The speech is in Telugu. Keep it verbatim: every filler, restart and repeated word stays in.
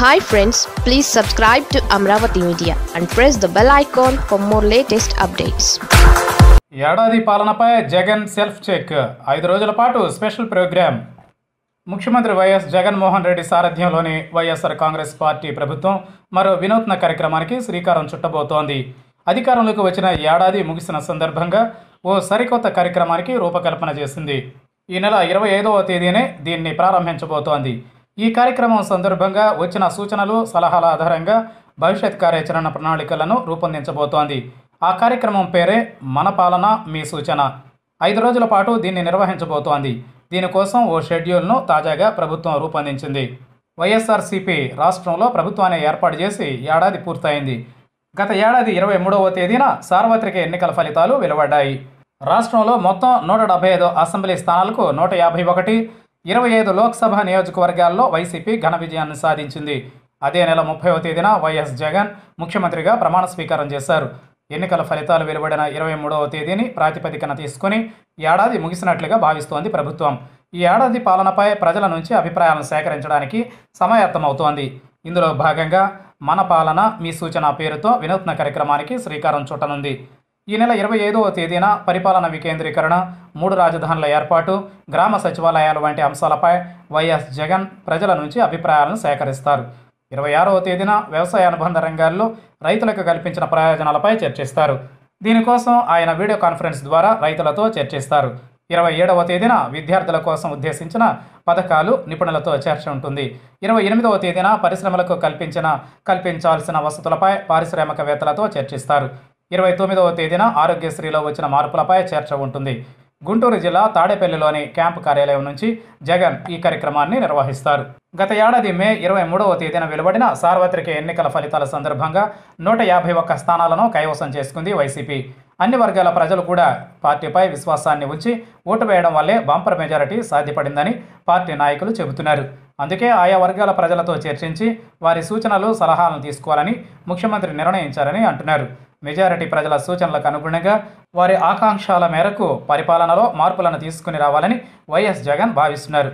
Hi friends, please subscribe to Amaravathi Media and press the bell icon for more latest updates. ఏడాది పాలనపై జగన్ సెల్ఫ్ చెక్ ఐదు రోజుల పాటు స్పెషల్ ప్రోగ్రామ్. ముఖ్యమంత్రి వైఎస్ జగన్ మోహన్ రెడ్డి సారథ్యంలోని వైఎస్ఆర్ కాంగ్రెస్ పార్టీ ప్రభుత్వం మరో వినూత్న కార్యక్రమానికి శ్రీకారం చుట్టబోతోంది. అధికారంలోకి వచ్చిన ఏడాది ముగిసిన సందర్భంగా ఓ సరికొత్త కార్యక్రమానికి రూపకల్పన చేసింది. ఈ నెల ఇరవై ఐదవ తేదీనే దీన్ని ప్రారంభించబోతోంది. ఈ కార్యక్రమం సందర్భంగా వచ్చిన సూచనలు, సలహాల ఆధారంగా భవిష్యత్ కార్యాచరణ ప్రణాళికలను రూపొందించబోతోంది. ఆ కార్యక్రమం పేరే మన పాలన మీ సూచన. ఐదు రోజుల పాటు దీన్ని నిర్వహించబోతోంది. దీనికోసం ఓ షెడ్యూల్ను తాజాగా ప్రభుత్వం రూపొందించింది. వైఎస్ఆర్సీపీ రాష్ట్రంలో ప్రభుత్వాన్ని ఏర్పాటు చేసి ఏడాది పూర్తయింది. గత ఏడాది ఇరవై మూడవ తేదీన సార్వత్రిక ఎన్నికల ఫలితాలు వెలువడ్డాయి. రాష్ట్రంలో మొత్తం నూట డెబ్బై ఐదు అసెంబ్లీ స్థానాలకు నూట యాభై ఒకటి, ఇరవై ఐదు లోక్సభ నియోజకవర్గాల్లో వైసీపీ ఘన విజయాన్ని సాధించింది. అదే నెల ముప్పైవ తేదీన వైఎస్ జగన్ ముఖ్యమంత్రిగా ప్రమాణ స్వీకారం చేశారు. ఎన్నికల ఫలితాలు వెలువడిన ఇరవై మూడవ తేదీని ప్రాతిపదికన తీసుకుని ఏడాది ముగిసినట్లుగా భావిస్తోంది ప్రభుత్వం. ఈ ఏడాది పాలనపై ప్రజల నుంచి అభిప్రాయాలను సేకరించడానికి సమాయత్తమవుతోంది. ఇందులో భాగంగా మన పాలన మీ సూచన పేరుతో వినూత్న కార్యక్రమానికి శ్రీకారం చుట్టనుంది. ఈ నెల ఇరవై ఐదవ తేదీన పరిపాలన వికేంద్రీకరణ, మూడు రాజధానుల ఏర్పాటు, గ్రామ సచివాలయాలు వంటి అంశాలపై వైఎస్ జగన్ ప్రజల నుంచి అభిప్రాయాలను సేకరిస్తారు. ఇరవై ఆరవ తేదీన వ్యవసాయ అనుబంధ రంగాల్లో రైతులకు కల్పించిన ప్రయోజనాలపై చర్చిస్తారు. దీనికోసం ఆయన వీడియో కాన్ఫరెన్స్ ద్వారా రైతులతో చర్చిస్తారు. ఇరవై ఏడవ తేదీన విద్యార్థుల కోసం ఉద్దేశించిన పథకాలు, నిపుణులతో చర్చ ఉంటుంది. ఇరవై ఎనిమిదవ తేదీన పరిశ్రమలకు కల్పించిన కల్పించాల్సిన వసతులపై పారిశ్రామికవేత్తలతో చర్చిస్తారు. ఇరవై తొమ్మిదవ తేదీన ఆరోగ్యశ్రీలో వచ్చిన మార్పులపై చర్చ ఉంటుంది. గుంటూరు జిల్లా తాడేపల్లిలోని క్యాంపు కార్యాలయం నుంచి జగన్ ఈ కార్యక్రమాన్ని నిర్వహిస్తారు. గత ఏడాది మే ఇరవై మూడవ తేదీన వెలువడిన సార్వత్రిక ఎన్నికల ఫలితాల సందర్భంగా నూట యాభై ఒక్క స్థానాలను కైవసం చేసుకుంది వైసీపీ. అన్ని వర్గాల ప్రజలు కూడా పార్టీపై విశ్వాసాన్ని ఉంచి ఓటు వేయడం వల్లే బంపర్ మెజారిటీ సాధ్యపడిందని పార్టీ నాయకులు చెబుతున్నారు. అందుకే ఆయా వర్గాల ప్రజలతో చర్చించి వారి సూచనలు, సలహాలను తీసుకోవాలని ముఖ్యమంత్రి నిర్ణయించారని అంటున్నారు. మెజారిటీ ప్రజల సూచనలకు అనుగుణంగా వారి ఆకాంక్షల మేరకు పరిపాలనలో మార్పులను తీసుకుని రావాలని వైఎస్ జగన్ భావిస్తున్నారు.